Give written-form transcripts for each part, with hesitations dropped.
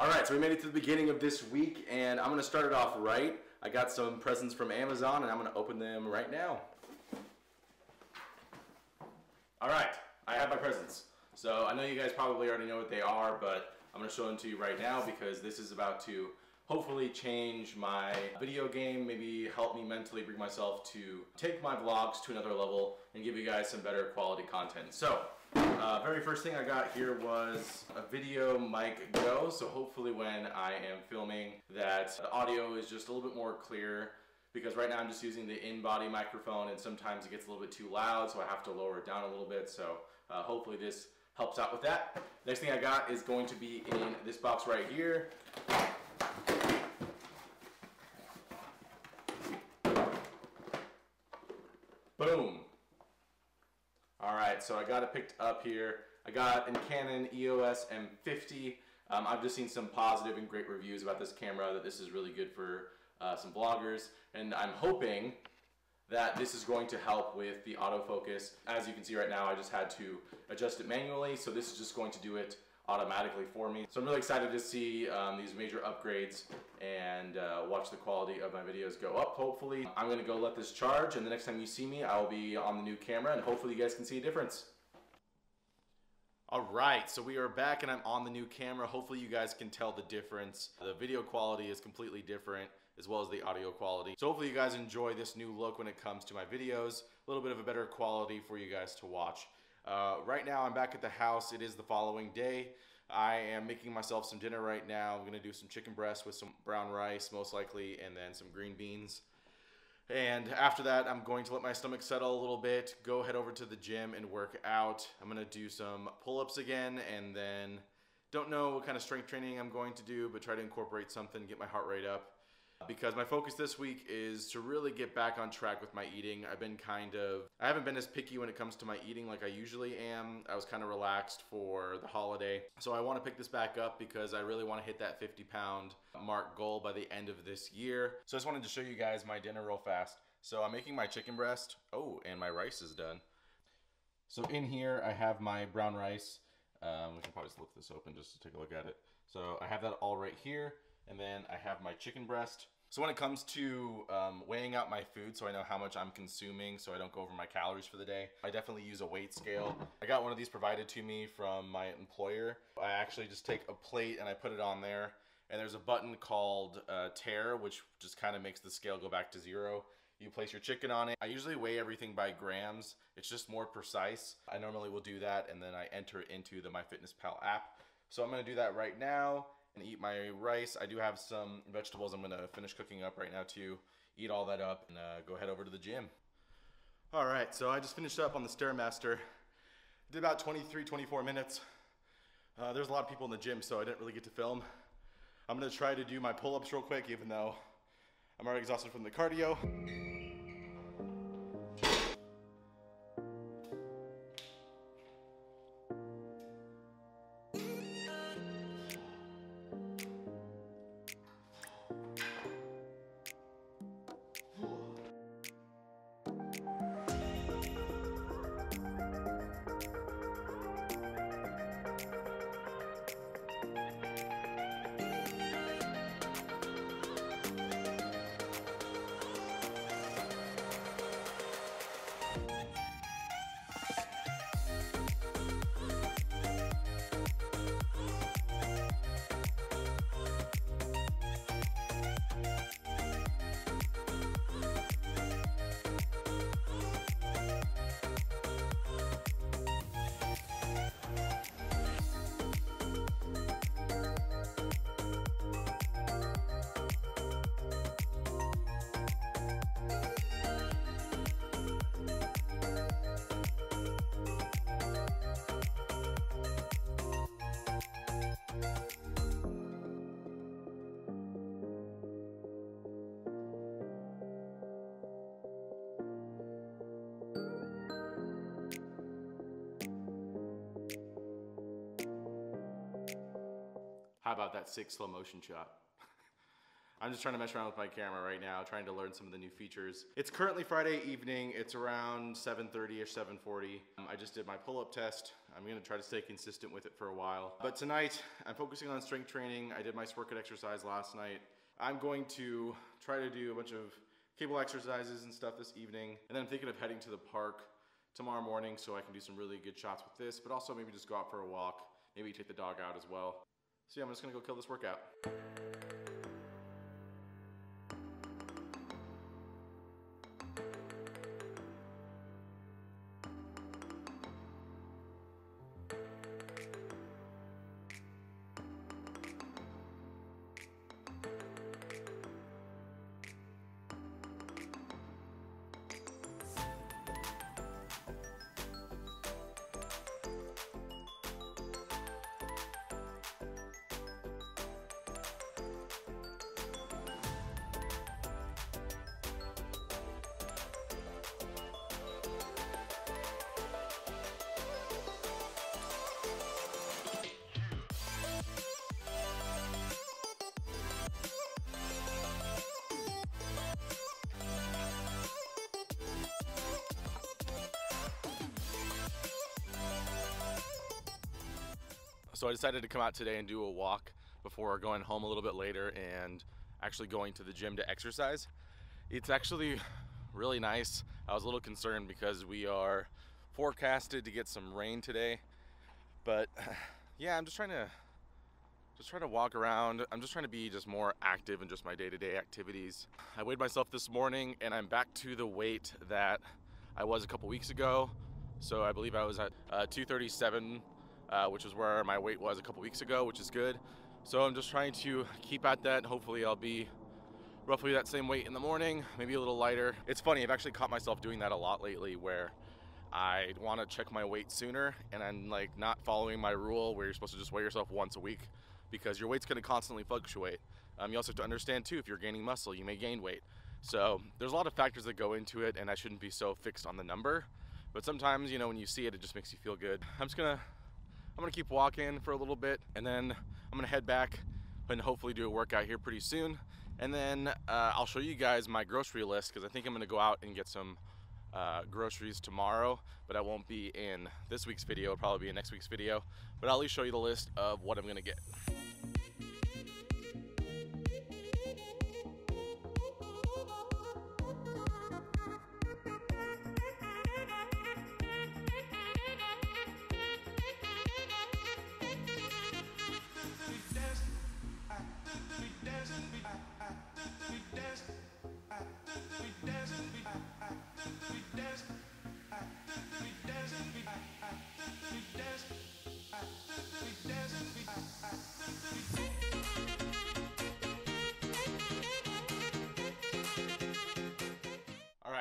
Alright, so we made it to the beginning of this week, and I'm going to start it off right. I got some presents from Amazon, and I'm going to open them right now. Alright, I have my presents. So I know you guys probably already know what they are, but I'm going to show them to you right now because this is about to hopefully change my video game, maybe help me mentally bring myself to take my vlogs to another level and give you guys some better quality content. So, very first thing I got here was a Video Mic Go. So hopefully when I am filming that the audio is just a little bit more clear, because right now I'm just using the in-body microphone and sometimes it gets a little bit too loud, so I have to lower it down a little bit. So hopefully this helps out with that. Next thing I got is going to be in this box right here. Boom. All right, so I got it picked up here. I got a Canon EOS M50. I've just seen some positive and great reviews about this camera, that this is really good for some vloggers, and I'm hoping that this is going to help with the autofocus. As you can see right now, I just had to adjust it manually, so this is just going to do it automatically for me. So I'm really excited to see these major upgrades and watch the quality of my videos go up, hopefully. I'm gonna go let this charge, and the next time you see me, I'll be on the new camera, and hopefully you guys can see a difference. All right, so we are back and I'm on the new camera. Hopefully you guys can tell the difference. The video quality is completely different, as well as the audio quality. So hopefully you guys enjoy this new look when it comes to my videos. A little bit of a better quality for you guys to watch. Right now I'm back at the house. It is the following day. I am making myself some dinner right now. I'm gonna do some chicken breast with some brown rice, most likely, and then some green beans. And after that, I'm going to let my stomach settle a little bit, go head over to the gym and work out. I'm gonna do some pull-ups again, and then don't know what kind of strength training I'm going to do, but try to incorporate something, get my heart rate up. Because my focus this week is to really get back on track with my eating. I haven't been as picky when it comes to my eating like I usually am. I was kind of relaxed for the holiday. So I want to pick this back up because I really want to hit that 50-pound mark goal by the end of this year. So I just wanted to show you guys my dinner real fast. So I'm making my chicken breast. Oh, and my rice is done. So in here I have my brown rice. We can probably just flip this open just to take a look at it. So I have that all right here. And then I have my chicken breast. So when it comes to weighing out my food, so I know how much I'm consuming so I don't go over my calories for the day, I definitely use a weight scale. I got one of these provided to me from my employer. I actually just take a plate and I put it on there, and there's a button called tear, which just kind of makes the scale go back to zero. You place your chicken on it. I usually weigh everything by grams. It's just more precise. I normally will do that, and then I enter it into the MyFitnessPal app. So I'm gonna do that right now. Eat my rice. I do have some vegetables I'm gonna finish cooking up right now too. Eat all that up and go head over to the gym. All right, so I just finished up on the StairMaster. Did about 23, 24 minutes. There's a lot of people in the gym, so I didn't really get to film. I'm gonna try to do my pull-ups real quick, even though I'm already exhausted from the cardio. How about that sick slow motion shot? I'm just trying to mess around with my camera right now, trying to learn some of the new features. It's currently Friday evening. It's around 7:30-ish, 7:40. I just did my pull-up test. I'm gonna try to stay consistent with it for a while. But tonight, I'm focusing on strength training. I did my Sworkit exercise last night. I'm going to try to do a bunch of cable exercises and stuff this evening. And then I'm thinking of heading to the park tomorrow morning so I can do some really good shots with this, but also maybe just go out for a walk, maybe take the dog out as well. So yeah, I'm just gonna go kill this workout. So I decided to come out today and do a walk before going home a little bit later and actually going to the gym to exercise. It's actually really nice. I was a little concerned because we are forecasted to get some rain today. But yeah, I'm just trying to walk around. I'm just trying to be just more active in just my day-to-day activities. I weighed myself this morning and I'm back to the weight that I was a couple weeks ago. So I believe I was at 237. Which is where my weight was a couple weeks ago, which is good. So I'm just trying to keep at that. Hopefully I'll be roughly that same weight in the morning, maybe a little lighter. It's funny, I've actually caught myself doing that a lot lately where I want to check my weight sooner and I'm like not following my rule where you're supposed to just weigh yourself once a week because your weight's going to constantly fluctuate. You also have to understand too, if you're gaining muscle, you may gain weight. So there's a lot of factors that go into it and I shouldn't be so fixed on the number. But sometimes, you know, when you see it, it just makes you feel good. I'm gonna keep walking for a little bit and then I'm gonna head back and hopefully do a workout here pretty soon. And then I'll show you guys my grocery list because I think I'm gonna go out and get some groceries tomorrow, but I won't be in this week's video, it'll probably be in next week's video, but I'll at least show you the list of what I'm gonna get.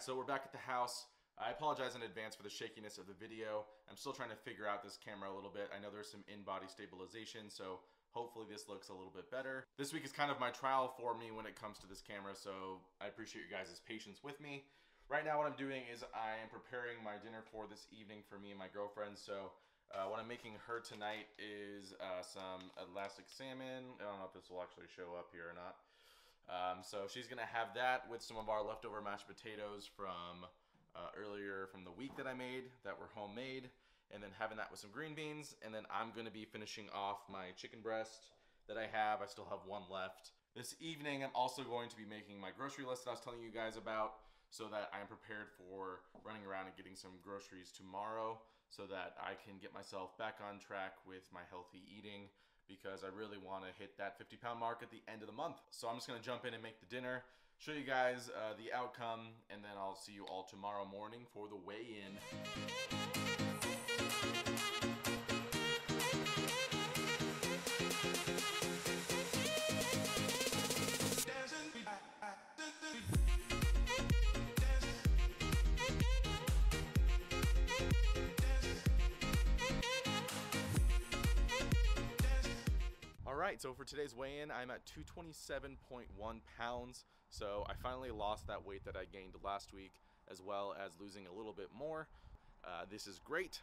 So we're back at the house. I apologize in advance for the shakiness of the video. I'm still trying to figure out this camera a little bit. I know there's some in-body stabilization, so hopefully this looks a little bit better. This week is kind of my trial for me when it comes to this camera, so I appreciate you guys' patience with me. Right now what I'm doing is I am preparing my dinner for this evening for me and my girlfriend. So what I'm making her tonight is some Atlantic salmon. I don't know if this will actually show up here or not. So she's gonna have that with some of our leftover mashed potatoes from earlier from the week that I made that were homemade, and then having that with some green beans. And then I'm gonna be finishing off my chicken breast that I have. I still have one left. This evening, I'm also going to be making my grocery list that I was telling you guys about so that I'm prepared for running around and getting some groceries tomorrow so that I can get myself back on track with my healthy eating, because I really want to hit that 50-pound mark at the end of the month. So I'm just gonna jump in and make the dinner, show you guys the outcome, and then I'll see you all tomorrow morning for the weigh-in. Alright, so for today's weigh-in, I'm at 227.1 pounds. So I finally lost that weight that I gained last week, as well as losing a little bit more. This is great.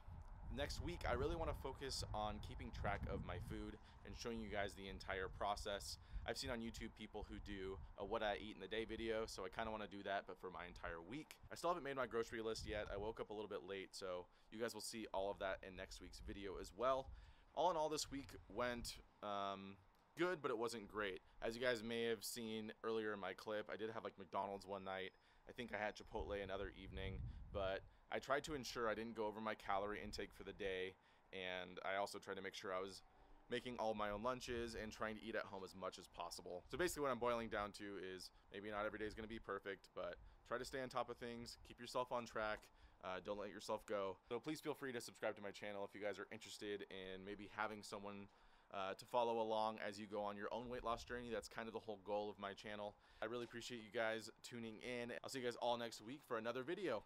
Next week, I really want to focus on keeping track of my food and showing you guys the entire process. I've seen on YouTube people who do a what I eat in the day video, so I kind of want to do that, but for my entire week. I still haven't made my grocery list yet. I woke up a little bit late, so you guys will see all of that in next week's video as well. All in all, this week went good, but it wasn't great. As you guys may have seen earlier in my clip, I did have like McDonald's one night. I think I had Chipotle another evening, but I tried to ensure I didn't go over my calorie intake for the day, and I also tried to make sure I was making all my own lunches and trying to eat at home as much as possible. So basically what I'm boiling down to is maybe not every day is going to be perfect, but try to stay on top of things, keep yourself on track, don't let yourself go. So please feel free to subscribe to my channel if you guys are interested in maybe having someone to follow along as you go on your own weight loss journey. That's kind of the whole goal of my channel. I really appreciate you guys tuning in. I'll see you guys all next week for another video.